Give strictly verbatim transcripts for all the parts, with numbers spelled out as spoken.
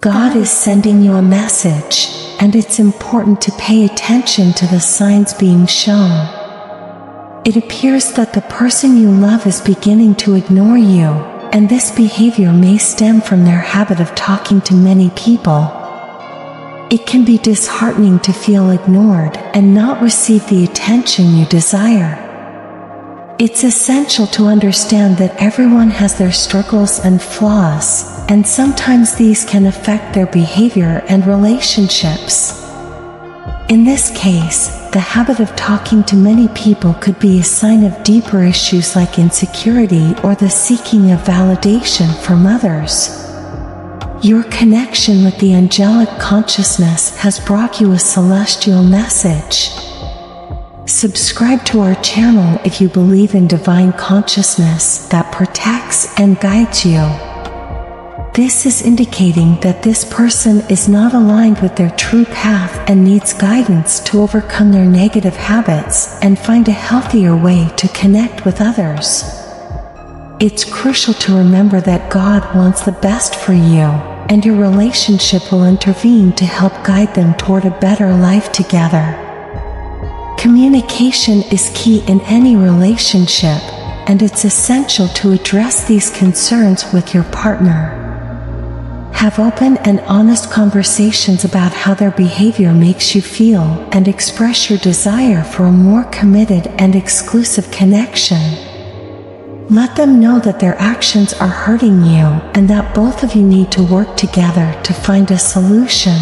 God is sending you a message, and it's important to pay attention to the signs being shown. It appears that the person you love is beginning to ignore you, and this behavior may stem from their habit of talking to many people. It can be disheartening to feel ignored and not receive the attention you desire. It's essential to understand that everyone has their struggles and flaws, and sometimes these can affect their behavior and relationships. In this case, the habit of talking to many people could be a sign of deeper issues like insecurity or the seeking of validation from others. Your connection with the angelic consciousness has brought you a celestial message. Subscribe to our channel if you believe in divine consciousness that protects and guides you. This is indicating that this person is not aligned with their true path and needs guidance to overcome their negative habits and find a healthier way to connect with others. It's crucial to remember that God wants the best for you, and your relationship will intervene to help guide them toward a better life together. Communication is key in any relationship, and it's essential to address these concerns with your partner. Have open and honest conversations about how their behavior makes you feel, and express your desire for a more committed and exclusive connection. Let them know that their actions are hurting you and that both of you need to work together to find a solution.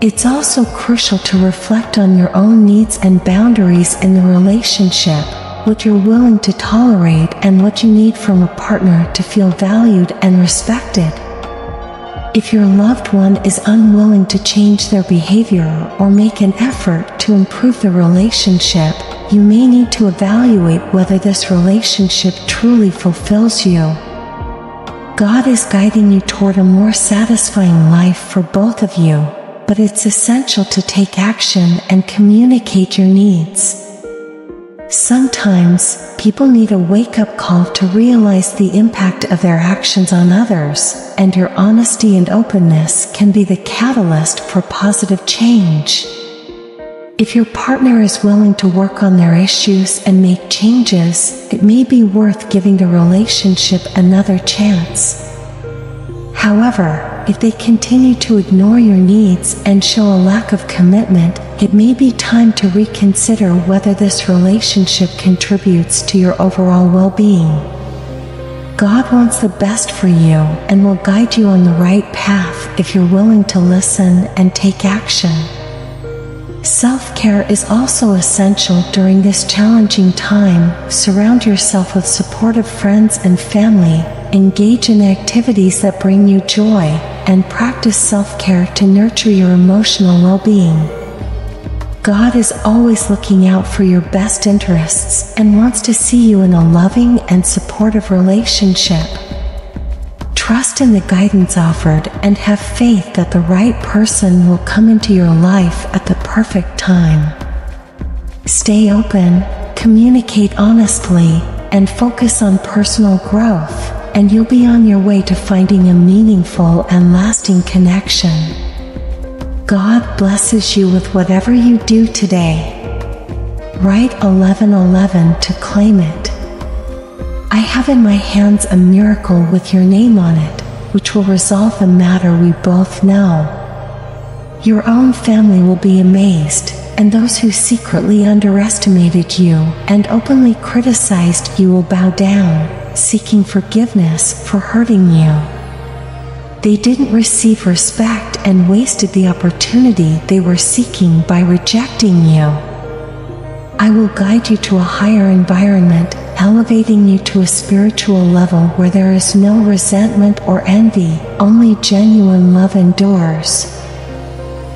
It's also crucial to reflect on your own needs and boundaries in the relationship, what you're willing to tolerate and what you need from a partner to feel valued and respected. If your loved one is unwilling to change their behavior or make an effort to improve the relationship, you may need to evaluate whether this relationship truly fulfills you. God is guiding you toward a more satisfying life for both of you, but it's essential to take action and communicate your needs. Sometimes, people need a wake-up call to realize the impact of their actions on others, and your honesty and openness can be the catalyst for positive change. If your partner is willing to work on their issues and make changes, it may be worth giving the relationship another chance. However, if they continue to ignore your needs and show a lack of commitment, it may be time to reconsider whether this relationship contributes to your overall well-being. God wants the best for you and will guide you on the right path if you're willing to listen and take action. Self-care is also essential during this challenging time. Surround yourself with supportive friends and family, engage in activities that bring you joy, and practice self-care to nurture your emotional well-being. God is always looking out for your best interests and wants to see you in a loving and supportive relationship. Trust in the guidance offered and have faith that the right person will come into your life at the perfect time. Stay open, communicate honestly, and focus on personal growth, and you'll be on your way to finding a meaningful and lasting connection. God blesses you with whatever you do today. Write eleven eleven to claim it. I have in my hands a miracle with your name on it, which will resolve the matter we both know. Your own family will be amazed, and those who secretly underestimated you and openly criticized you will bow down, seeking forgiveness for hurting you. They didn't receive respect and wasted the opportunity they were seeking by rejecting you. I will guide you to a higher environment, elevating you to a spiritual level where there is no resentment or envy, only genuine love endures.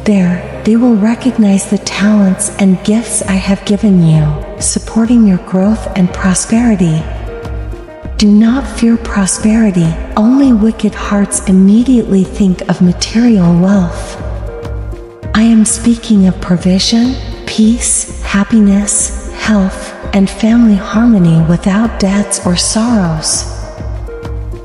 There, they will recognize the talents and gifts I have given you, supporting your growth and prosperity. Do not fear prosperity, only wicked hearts immediately think of material wealth. I am speaking of provision, peace, happiness, health, and family harmony without debts or sorrows.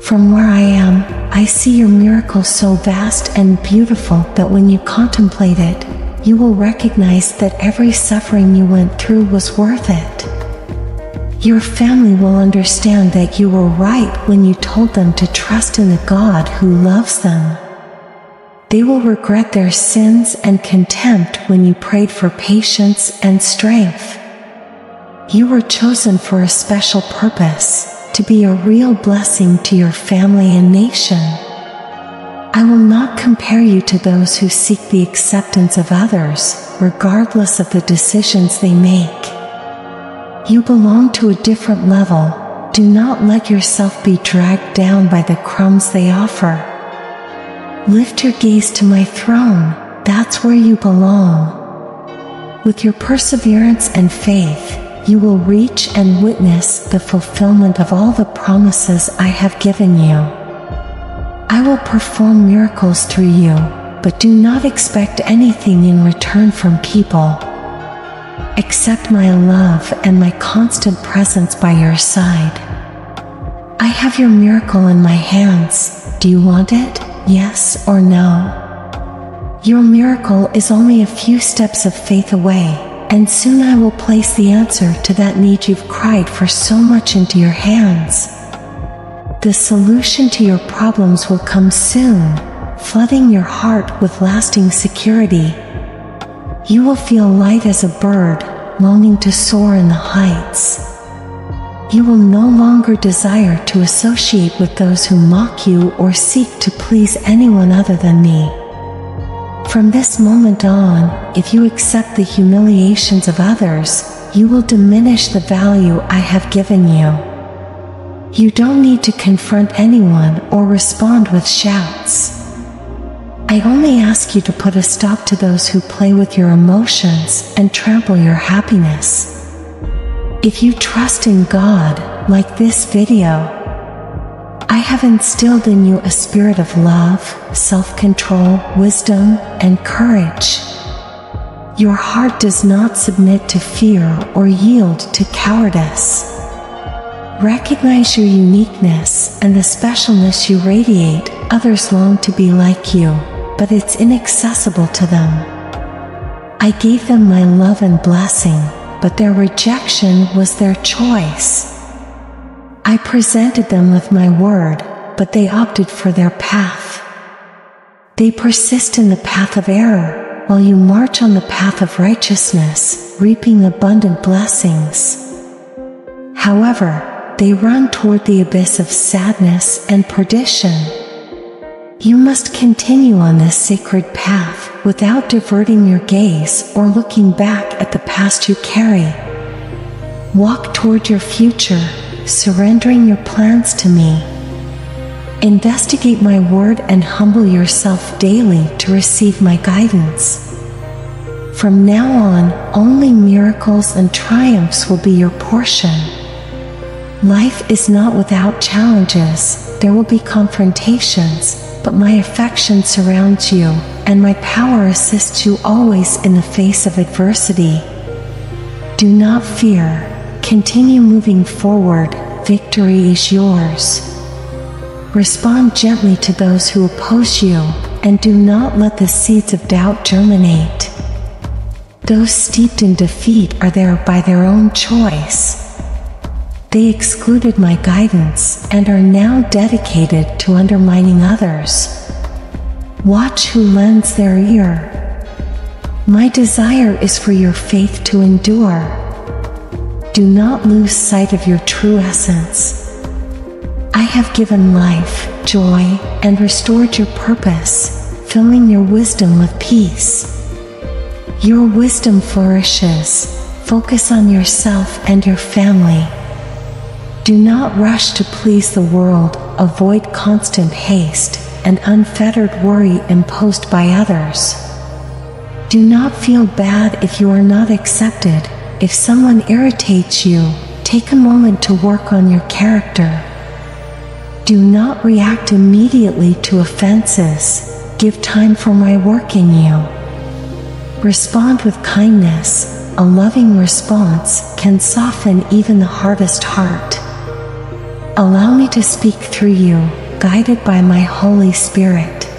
From where I am, I see your miracle so vast and beautiful that when you contemplate it, you will recognize that every suffering you went through was worth it. Your family will understand that you were right when you told them to trust in the God who loves them. They will regret their sins and contempt when you prayed for patience and strength. You were chosen for a special purpose, to be a real blessing to your family and nation. I will not compare you to those who seek the acceptance of others, regardless of the decisions they make. You belong to a different level. Do not let yourself be dragged down by the crumbs they offer. Lift your gaze to my throne. That's where you belong. With your perseverance and faith, you will reach and witness the fulfillment of all the promises I have given you. I will perform miracles through you, but do not expect anything in return from people. Accept my love and my constant presence by your side. I have your miracle in my hands. Do you want it? Yes or no? Your miracle is only a few steps of faith away, and soon I will place the answer to that need you've cried for so much into your hands. The solution to your problems will come soon, flooding your heart with lasting security. You will feel light as a bird, longing to soar in the heights. You will no longer desire to associate with those who mock you or seek to please anyone other than me. From this moment on, if you accept the humiliations of others, you will diminish the value I have given you. You don't need to confront anyone or respond with shouts. I only ask you to put a stop to those who play with your emotions and trample your happiness. If you trust in God, like this video, I have instilled in you a spirit of love, self-control, wisdom, and courage. Your heart does not submit to fear or yield to cowardice. Recognize your uniqueness and the specialness you radiate. Others long to be like you, but it's inaccessible to them. I gave them my love and blessing, but their rejection was their choice. I presented them with my word, but they opted for their path. They persist in the path of error, while you march on the path of righteousness, reaping abundant blessings. However, they run toward the abyss of sadness and perdition. You must continue on this sacred path without diverting your gaze or looking back at the past you carry. Walk toward your future, surrendering your plans to me. Investigate my word and humble yourself daily to receive my guidance. From now on, only miracles and triumphs will be your portion. Life is not without challenges. There will be confrontations, but my affection surrounds you, and my power assists you always in the face of adversity. Do not fear. Continue moving forward. Victory is yours. Respond gently to those who oppose you, and do not let the seeds of doubt germinate. Those steeped in defeat are there by their own choice. They excluded my guidance and are now dedicated to undermining others. Watch who lends their ear. My desire is for your faith to endure. Do not lose sight of your true essence. I have given life, joy, and restored your purpose, filling your wisdom with peace. Your wisdom flourishes. Focus on yourself and your family. Do not rush to please the world, avoid constant haste and unfettered worry imposed by others. Do not feel bad if you are not accepted. If someone irritates you, take a moment to work on your character. Do not react immediately to offenses. Give time for my work in you. Respond with kindness. A loving response can soften even the hardest heart. Allow me to speak through you, guided by my Holy Spirit.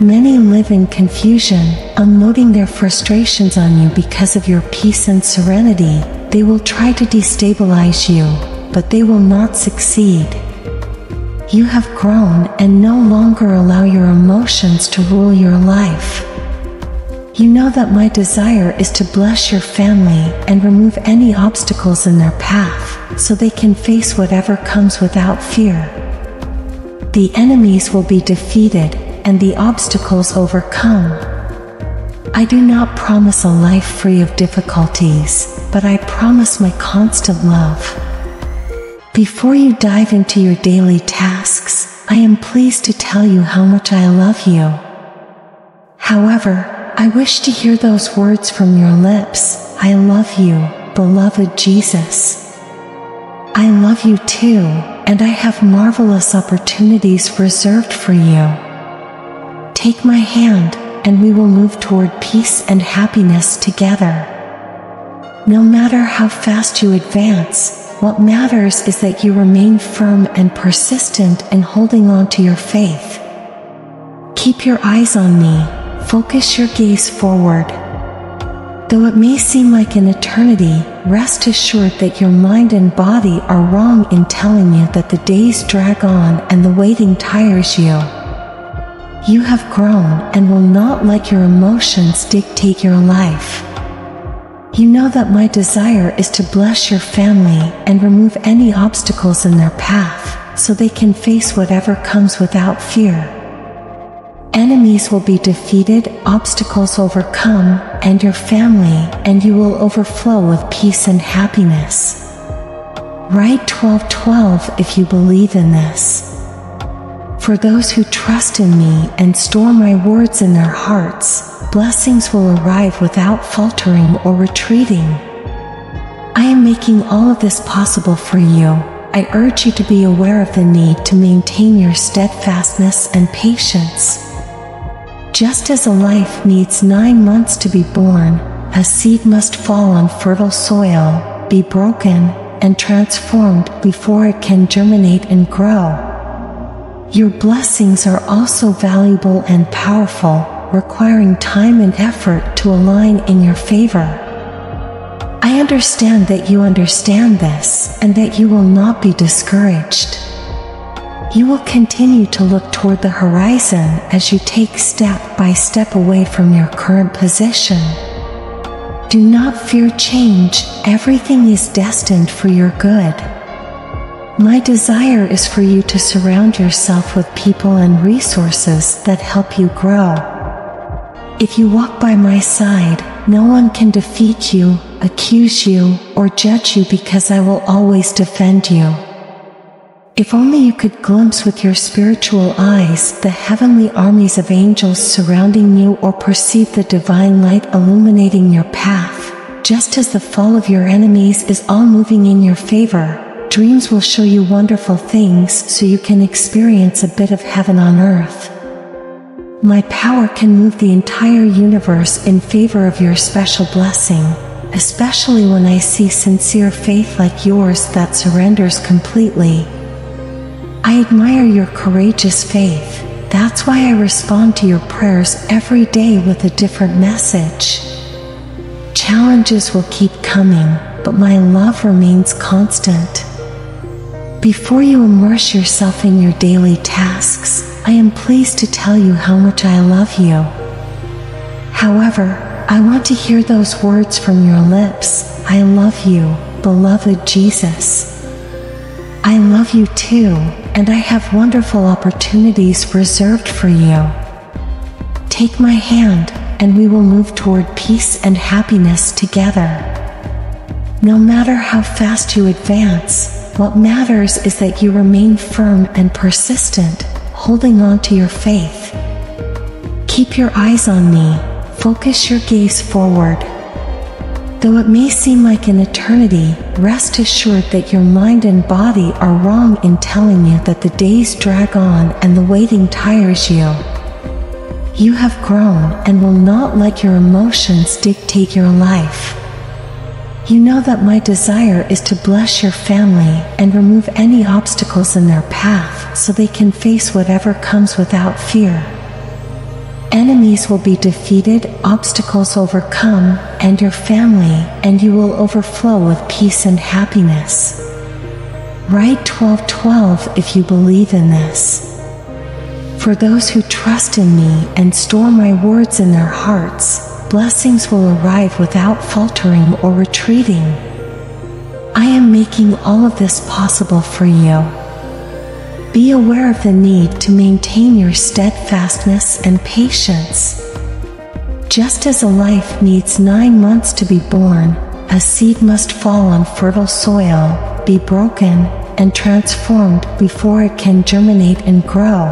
Many live in confusion, unloading their frustrations on you because of your peace and serenity. They will try to destabilize you, but they will not succeed. You have grown and no longer allow your emotions to rule your life. You know that my desire is to bless your family and remove any obstacles in their path, so they can face whatever comes without fear. The enemies will be defeated and the obstacles overcome. I do not promise a life free of difficulties, but I promise my constant love. Before you dive into your daily tasks, I am pleased to tell you how much I love you. However, I wish to hear those words from your lips, "I love you, beloved Jesus." I love you too, and I have marvelous opportunities reserved for you. Take my hand, and we will move toward peace and happiness together. No matter how fast you advance, what matters is that you remain firm and persistent in holding on to your faith. Keep your eyes on me, focus your gaze forward. Though it may seem like an eternity, rest assured that your mind and body are wrong in telling you that the days drag on and the waiting tires you. You have grown and will not let your emotions dictate your life. You know that my desire is to bless your family and remove any obstacles in their path, so they can face whatever comes without fear. Enemies will be defeated, obstacles overcome, and your family, and you will overflow with peace and happiness. Write twelve twelve if you believe in this. For those who trust in me and store my words in their hearts, blessings will arrive without faltering or retreating. I am making all of this possible for you. I urge you to be aware of the need to maintain your steadfastness and patience. Just as a life needs nine months to be born, a seed must fall on fertile soil, be broken, and transformed before it can germinate and grow. Your blessings are also valuable and powerful, requiring time and effort to align in your favor. I understand that you understand this and that you will not be discouraged. You will continue to look toward the horizon as you take step by step away from your current position. Do not fear change, everything is destined for your good. My desire is for you to surround yourself with people and resources that help you grow. If you walk by my side, no one can defeat you, accuse you, or judge you because I will always defend you. If only you could glimpse with your spiritual eyes the heavenly armies of angels surrounding you, or perceive the divine light illuminating your path. Just as the fall of your enemies is all moving in your favor, dreams will show you wonderful things so you can experience a bit of heaven on earth. My power can move the entire universe in favor of your special blessing, especially when I see sincere faith like yours that surrenders completely. I admire your courageous faith. That's why I respond to your prayers every day with a different message. Challenges will keep coming, but my love remains constant. Before you immerse yourself in your daily tasks, I am pleased to tell you how much I love you. However, I want to hear those words from your lips, "I love you, beloved Jesus." I love you too, and I have wonderful opportunities reserved for you. Take my hand, and we will move toward peace and happiness together. No matter how fast you advance, what matters is that you remain firm and persistent, holding on to your faith. Keep your eyes on me, focus your gaze forward. Though it may seem like an eternity, rest assured that your mind and body are wrong in telling you that the days drag on and the waiting tires you. You have grown and will not let your emotions dictate your life. You know that my desire is to bless your family and remove any obstacles in their path so they can face whatever comes without fear. Enemies will be defeated, obstacles overcome, and your family, and you will overflow with peace and happiness. Write twelve twelve if you believe in this. For those who trust in me and store my words in their hearts, blessings will arrive without faltering or retreating. I am making all of this possible for you. Be aware of the need to maintain your steadfastness and patience. Just as a life needs nine months to be born, a seed must fall on fertile soil, be broken, and transformed before it can germinate and grow.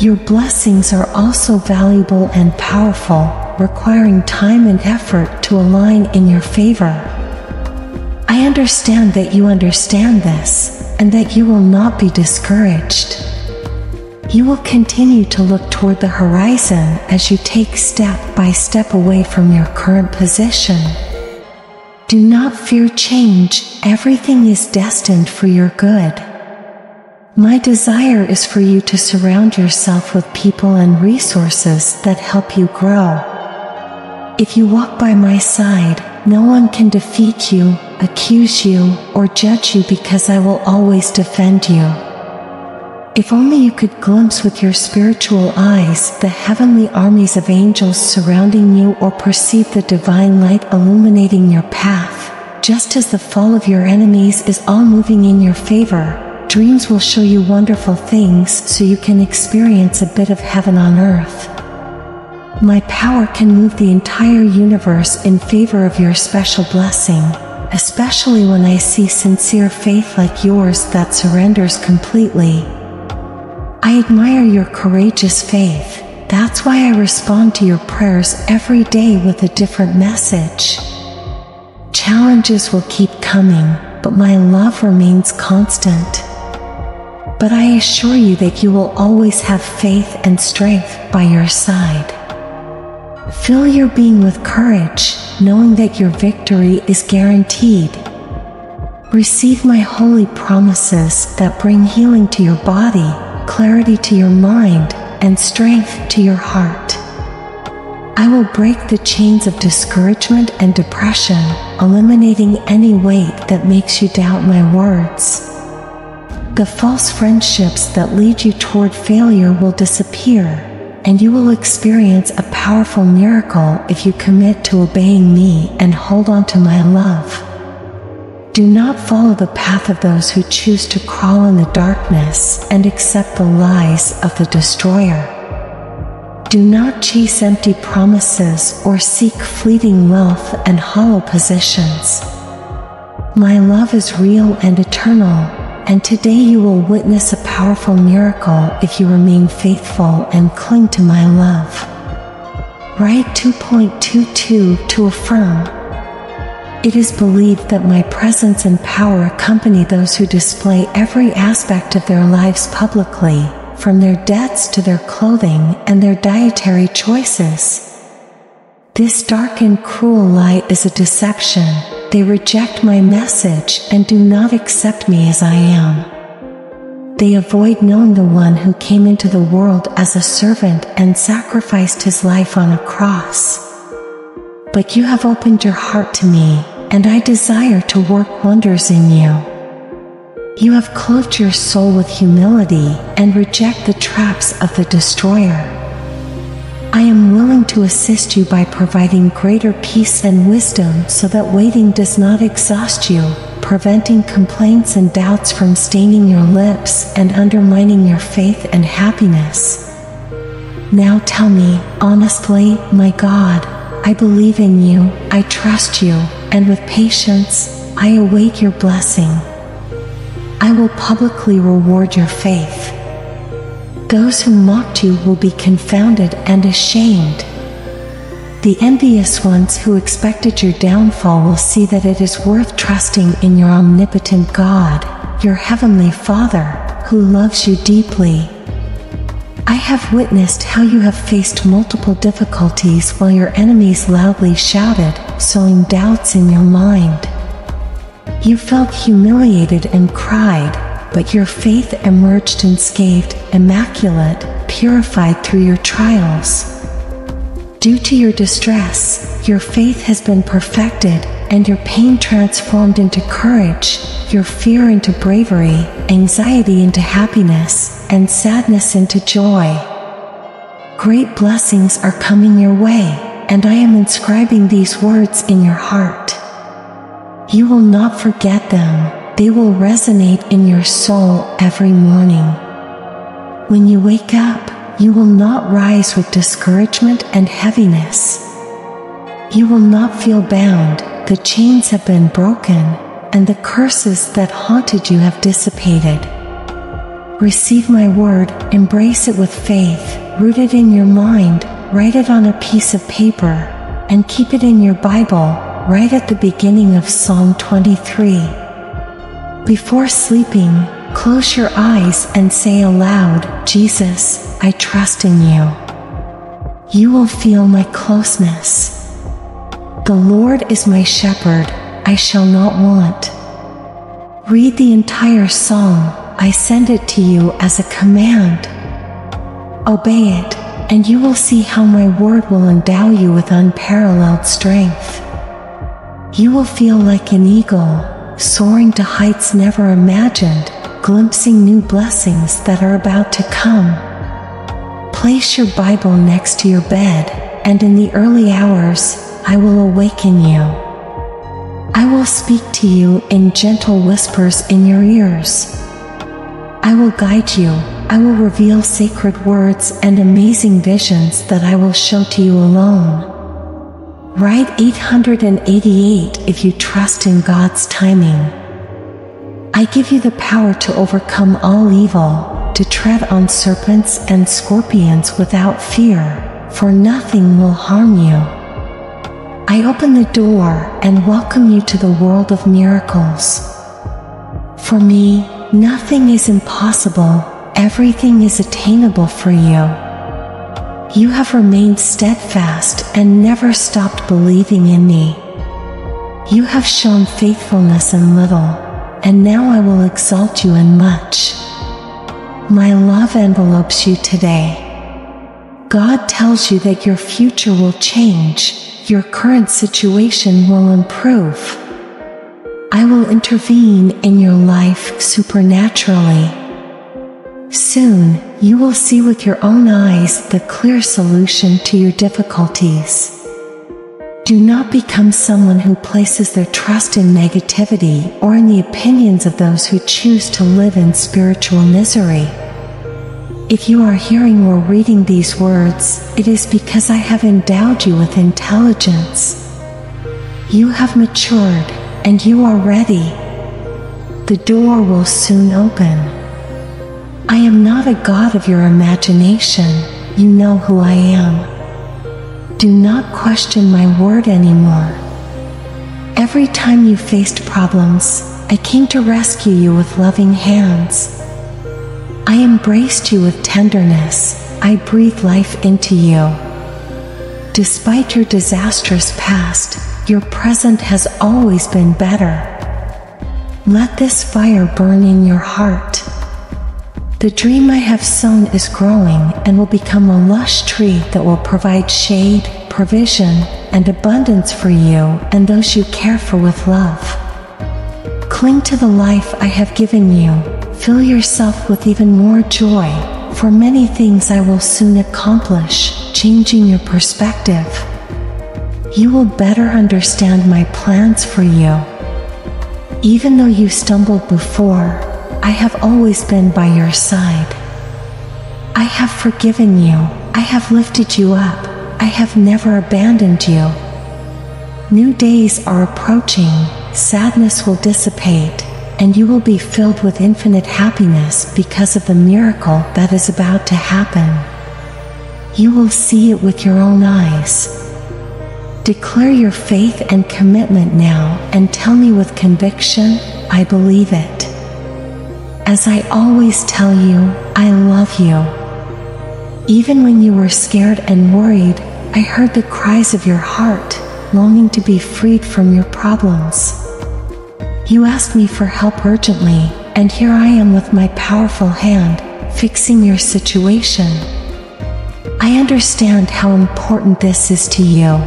Your blessings are also valuable and powerful, requiring time and effort to align in your favor. I understand that you understand this, and that you will not be discouraged. You will continue to look toward the horizon as you take step by step away from your current position. Do not fear change. Everything is destined for your good. My desire is for you to surround yourself with people and resources that help you grow. If you walk by my side, no one can defeat you, accuse you, or judge you because I will always defend you. If only you could glimpse with your spiritual eyes the heavenly armies of angels surrounding you, or perceive the divine light illuminating your path. Just as the fall of your enemies is all moving in your favor, dreams will show you wonderful things so you can experience a bit of heaven on earth. My power can move the entire universe in favor of your special blessing, especially when I see sincere faith like yours that surrenders completely. I admire your courageous faith. That's why I respond to your prayers every day with a different message. Challenges will keep coming, but my love remains constant. But I assure you that you will always have faith and strength by your side. Fill your being with courage, knowing that your victory is guaranteed. Receive my holy promises that bring healing to your body, clarity to your mind, and strength to your heart. I will break the chains of discouragement and depression, eliminating any weight that makes you doubt my words. The false friendships that lead you toward failure will disappear, and you will experience a powerful miracle if you commit to obeying me and hold on to my love. Do not follow the path of those who choose to crawl in the darkness and accept the lies of the destroyer. Do not chase empty promises or seek fleeting wealth and hollow positions. My love is real and eternal, and today you will witness a powerful miracle if you remain faithful and cling to my love. Write two point two two to affirm. It is believed that my presence and power accompany those who display every aspect of their lives publicly, from their debts to their clothing and their dietary choices. This dark and cruel lie is a deception. They reject my message and do not accept me as I am. They avoid knowing the one who came into the world as a servant and sacrificed his life on a cross. But you have opened your heart to me, and I desire to work wonders in you. You have clothed your soul with humility and reject the traps of the destroyer. I am willing to assist you by providing greater peace and wisdom so that waiting does not exhaust you, preventing complaints and doubts from staining your lips and undermining your faith and happiness. Now tell me, honestly, my God, I believe in you, I trust you, and with patience, I await your blessing. I will publicly reward your faith. Those who mocked you will be confounded and ashamed. The envious ones who expected your downfall will see that it is worth trusting in your omnipotent God, your heavenly Father, who loves you deeply. I have witnessed how you have faced multiple difficulties while your enemies loudly shouted, sowing doubts in your mind. You felt humiliated and cried, but your faith emerged unscathed, immaculate, purified through your trials. Due to your distress, your faith has been perfected, and your pain transformed into courage, your fear into bravery, anxiety into happiness, and sadness into joy. Great blessings are coming your way, and I am inscribing these words in your heart. You will not forget them, they will resonate in your soul every morning. When you wake up, you will not rise with discouragement and heaviness. You will not feel bound, the chains have been broken, and the curses that haunted you have dissipated. Receive my word, embrace it with faith, root it in your mind, write it on a piece of paper, and keep it in your Bible, right at the beginning of Psalm twenty-three. Before sleeping, close your eyes and say aloud, Jesus, I trust in you. You will feel my closeness. The Lord is my shepherd, I shall not want. Read the entire psalm, I send it to you as a command. Obey it, and you will see how my word will endow you with unparalleled strength. You will feel like an eagle, soaring to heights never imagined, glimpsing new blessings that are about to come. Place your Bible next to your bed, and in the early hours, I will awaken you. I will speak to you in gentle whispers in your ears. I will guide you. I will reveal sacred words and amazing visions that I will show to you alone. Write eight hundred eighty-eight if you trust in God's timing. I give you the power to overcome all evil, to tread on serpents and scorpions without fear, for nothing will harm you. I open the door and welcome you to the world of miracles. For me, nothing is impossible, everything is attainable for you. You have remained steadfast and never stopped believing in me. You have shown faithfulness in little, and now I will exalt you in much. My love envelopes you today. God tells you that your future will change. Your current situation will improve. I will intervene in your life supernaturally. Soon, you will see with your own eyes the clear solution to your difficulties. Do not become someone who places their trust in negativity or in the opinions of those who choose to live in spiritual misery. If you are hearing or reading these words, it is because I have endowed you with intelligence. You have matured, and you are ready. The door will soon open. I am not a god of your imagination. You know who I am. Do not question my word anymore. Every time you faced problems, I came to rescue you with loving hands. I embraced you with tenderness, I breathe life into you. Despite your disastrous past, your present has always been better. Let this fire burn in your heart. The dream I have sown is growing and will become a lush tree that will provide shade, provision, and abundance for you and those you care for with love. Cling to the life I have given you. Fill yourself with even more joy, for many things I will soon accomplish, changing your perspective. You will better understand my plans for you. Even though you stumbled before, I have always been by your side. I have forgiven you, I have lifted you up, I have never abandoned you. New days are approaching, sadness will dissipate, and you will be filled with infinite happiness because of the miracle that is about to happen. You will see it with your own eyes. Declare your faith and commitment now and tell me with conviction, I believe it. As I always tell you, I love you. Even when you were scared and worried, I heard the cries of your heart, longing to be freed from your problems. You asked me for help urgently, and here I am with my powerful hand, fixing your situation. I understand how important this is to you.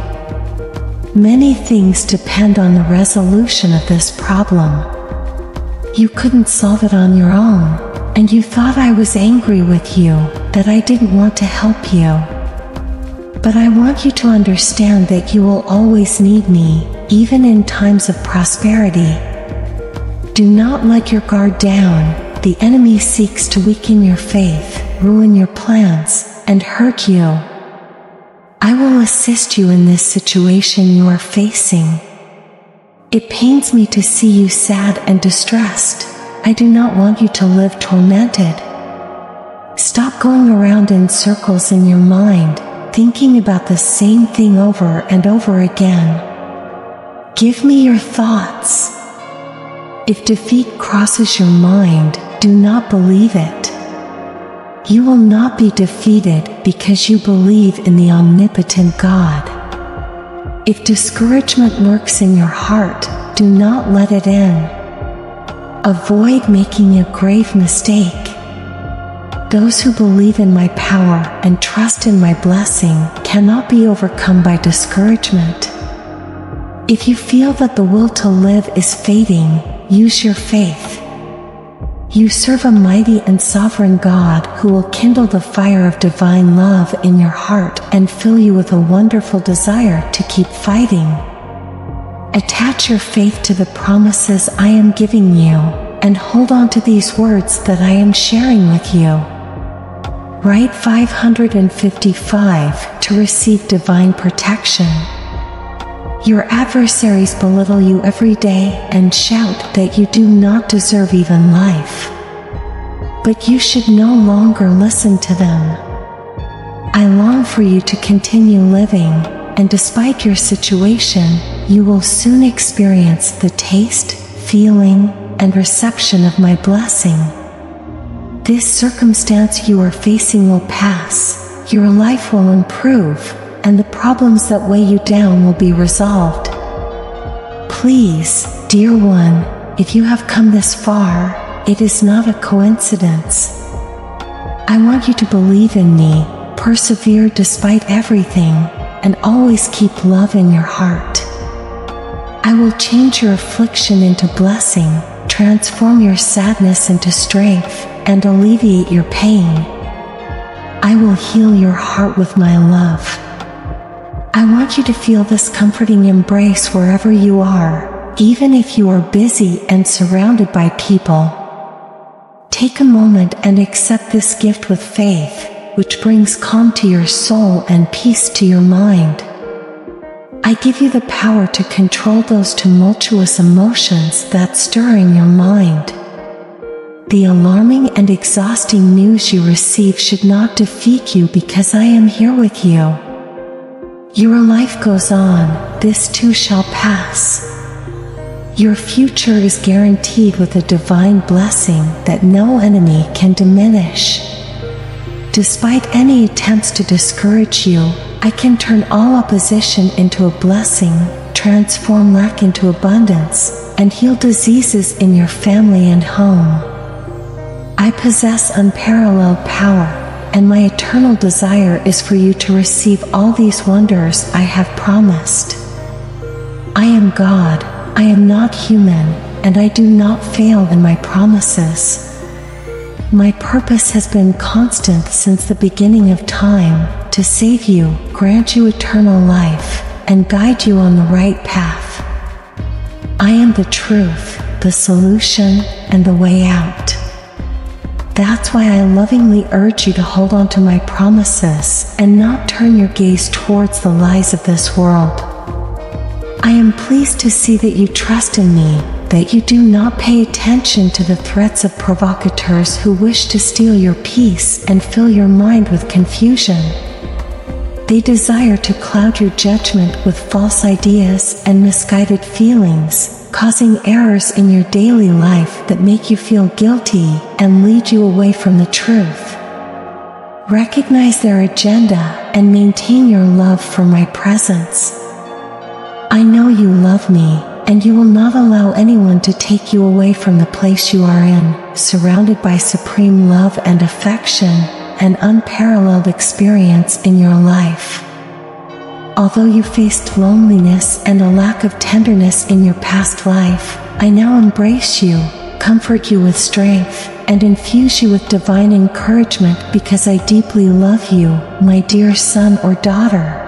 Many things depend on the resolution of this problem. You couldn't solve it on your own, and you thought I was angry with you, that I didn't want to help you. But I want you to understand that you will always need me, even in times of prosperity. Do not let your guard down. The enemy seeks to weaken your faith, ruin your plans, and hurt you. I will assist you in this situation you are facing. It pains me to see you sad and distressed. I do not want you to live tormented. Stop going around in circles in your mind, thinking about the same thing over and over again. Give me your thoughts. If defeat crosses your mind, do not believe it. You will not be defeated because you believe in the omnipotent God. If discouragement lurks in your heart, do not let it in. Avoid making a grave mistake. Those who believe in my power and trust in my blessing cannot be overcome by discouragement. If you feel that the will to live is fading, use your faith. You serve a mighty and sovereign God who will kindle the fire of divine love in your heart and fill you with a wonderful desire to keep fighting. Attach your faith to the promises I am giving you, and hold on to these words that I am sharing with you. Write five hundred fifty-five to receive divine protection. Your adversaries belittle you every day and shout that you do not deserve even life. But you should no longer listen to them. I long for you to continue living, and despite your situation, you will soon experience the taste, feeling, and reception of my blessing. This circumstance you are facing will pass, your life will improve, and the problems that weigh you down will be resolved. Please, dear one, if you have come this far, it is not a coincidence. I want you to believe in me, persevere despite everything, and always keep love in your heart. I will change your affliction into blessing, transform your sadness into strength, and alleviate your pain. I will heal your heart with my love. I want you to feel this comforting embrace wherever you are, even if you are busy and surrounded by people. Take a moment and accept this gift with faith, which brings calm to your soul and peace to your mind. I give you the power to control those tumultuous emotions that stir in your mind. The alarming and exhausting news you receive should not defeat you because I am here with you. Your life goes on, this too shall pass. Your future is guaranteed with a divine blessing that no enemy can diminish. Despite any attempts to discourage you, I can turn all opposition into a blessing, transform lack into abundance, and heal diseases in your family and home. I possess unparalleled power, and my eternal desire is for you to receive all these wonders I have promised. I am God, I am not human, and I do not fail in my promises. My purpose has been constant since the beginning of time, to save you, grant you eternal life, and guide you on the right path. I am the truth, the solution, and the way out. That's why I lovingly urge you to hold on to my promises and not turn your gaze towards the lies of this world. I am pleased to see that you trust in me, that you do not pay attention to the threats of provocateurs who wish to steal your peace and fill your mind with confusion. They desire to cloud your judgment with false ideas and misguided feelings, causing errors in your daily life that make you feel guilty and lead you away from the truth. Recognize their agenda and maintain your love for my presence. I know you love me, and you will not allow anyone to take you away from the place you are in, surrounded by supreme love and affection, an unparalleled experience in your life. Although you faced loneliness and a lack of tenderness in your past life, I now embrace you, comfort you with strength, and infuse you with divine encouragement because I deeply love you, my dear son or daughter.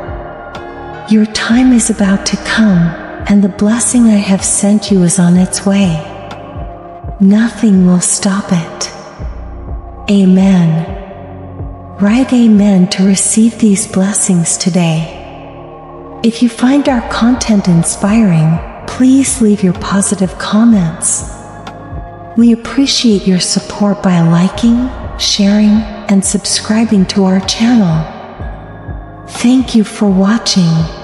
Your time is about to come, and the blessing I have sent you is on its way. Nothing will stop it. Amen. Write Amen to receive these blessings today. If you find our content inspiring, please leave your positive comments. We appreciate your support by liking, sharing, and subscribing to our channel. Thank you for watching.